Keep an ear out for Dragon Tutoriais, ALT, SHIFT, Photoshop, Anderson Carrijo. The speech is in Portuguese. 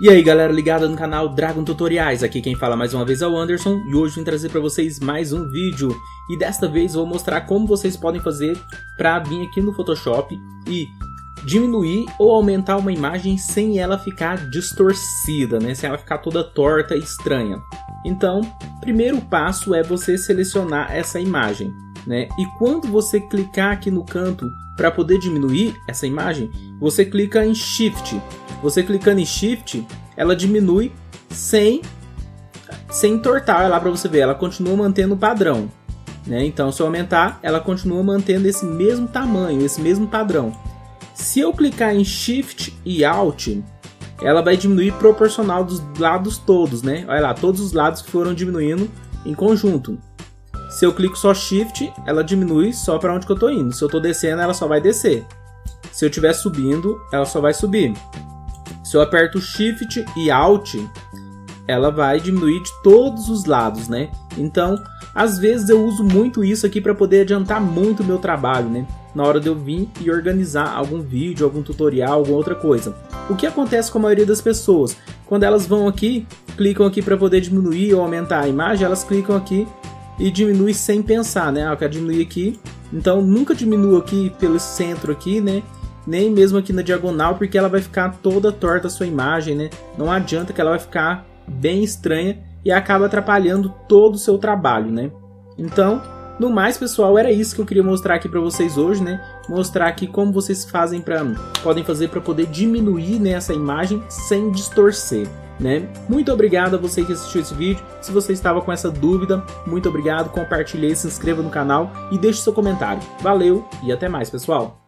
E aí galera ligada no canal Dragon Tutoriais, aqui quem fala mais uma vez é o Anderson e hoje vim trazer para vocês mais um vídeo. E desta vez vou mostrar como vocês podem fazer para vir aqui no Photoshop e diminuir ou aumentar uma imagem sem ela ficar distorcida, né? Sem ela ficar toda torta e estranha. Então, primeiro passo é você selecionar essa imagem, né? E quando você clicar aqui no canto para poder diminuir essa imagem, você clica em Shift. Você clicando em Shift, ela diminui sem entortar. Olha lá para você ver, ela continua mantendo o padrão, né? Então, se eu aumentar, ela continua mantendo esse mesmo tamanho, esse mesmo padrão. Se eu clicar em Shift e Alt, ela vai diminuir proporcional dos lados todos, né? Olha lá, todos os lados foram diminuindo em conjunto. Se eu clico só Shift, ela diminui só para onde que eu estou indo. Se eu estou descendo, ela só vai descer. Se eu estiver subindo, ela só vai subir. Se eu aperto Shift e Alt, ela vai diminuir de todos os lados, né? Então, às vezes eu uso muito isso aqui para poder adiantar muito o meu trabalho, né? Na hora de eu vir e organizar algum vídeo, algum tutorial, alguma outra coisa. O que acontece com a maioria das pessoas? Quando elas vão aqui, clicam aqui para poder diminuir ou aumentar a imagem, elas clicam aqui e diminuem sem pensar, né? Ah, eu quero diminuir aqui, então nunca diminuo aqui pelo centro aqui, né? Nem mesmo aqui na diagonal, porque ela vai ficar toda torta a sua imagem, né? Não adianta, que ela vai ficar bem estranha e acaba atrapalhando todo o seu trabalho, né? Então, no mais, pessoal, era isso que eu queria mostrar aqui para vocês hoje, né? Mostrar aqui como vocês podem fazer para poder diminuir, né, essa imagem sem distorcer, né? Muito obrigado a você que assistiu esse vídeo. Se você estava com essa dúvida, muito obrigado. Compartilhe, se inscreva no canal e deixe seu comentário. Valeu e até mais, pessoal!